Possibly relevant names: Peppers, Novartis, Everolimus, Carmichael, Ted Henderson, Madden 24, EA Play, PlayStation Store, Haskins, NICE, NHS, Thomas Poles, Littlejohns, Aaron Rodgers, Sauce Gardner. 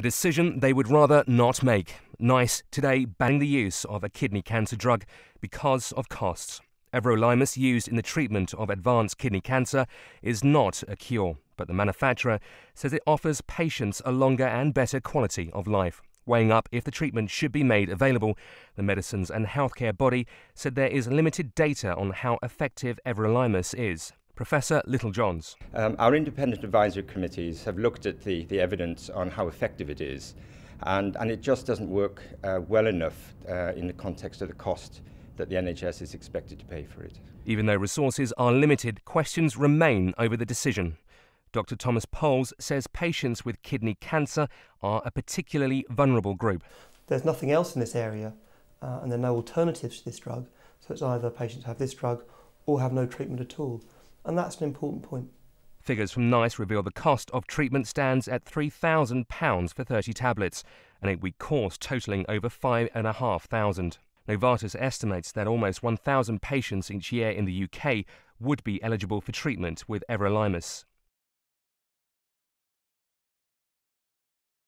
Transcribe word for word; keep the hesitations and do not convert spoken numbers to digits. a decision they would rather not make. NICE today banning the use of a kidney cancer drug because of costs. Everolimus, used in the treatment of advanced kidney cancer, is not a cure, but the manufacturer says it offers patients a longer and better quality of life. Weighing up if the treatment should be made available, the Medicines and Healthcare body said there is limited data on how effective Everolimus is. Professor Littlejohns. Um, our independent advisory committees have looked at the, the evidence on how effective it is, and, and it just doesn't work uh, well enough uh, in the context of the cost that the N H S is expected to pay for it. Even though resources are limited, questions remain over the decision. Doctor Thomas Poles says patients with kidney cancer are a particularly vulnerable group. There's nothing else in this area, uh, and there are no alternatives to this drug, so it's either patients have this drug or have no treatment at all, and that's an important point. Figures from NICE reveal the cost of treatment stands at three thousand pounds for thirty tablets, an eight-week course totalling over five thousand five hundred pounds. Novartis estimates that almost one thousand patients each year in the U K would be eligible for treatment with Everolimus.